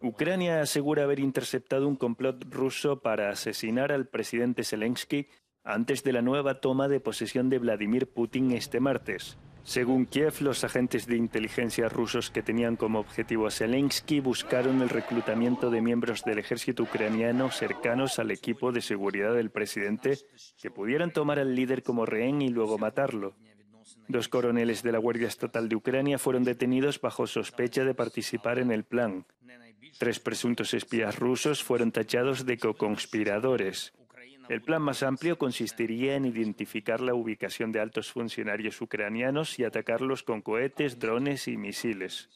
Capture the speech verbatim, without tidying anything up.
Ucrania asegura haber interceptado un complot ruso para asesinar al presidente Zelensky antes de la nueva toma de posesión de Vladimir Putin este martes. Según Kiev, los agentes de inteligencia rusos que tenían como objetivo a Zelensky buscaron el reclutamiento de miembros del ejército ucraniano cercanos al equipo de seguridad del presidente que pudieran tomar al líder como rehén y luego matarlo. Dos coroneles de la Guardia Estatal de Ucrania fueron detenidos bajo sospecha de participar en el plan. Tres presuntos espías rusos fueron tachados de co-conspiradores. El plan más amplio consistiría en identificar la ubicación de altos funcionarios ucranianos y atacarlos con cohetes, drones y misiles.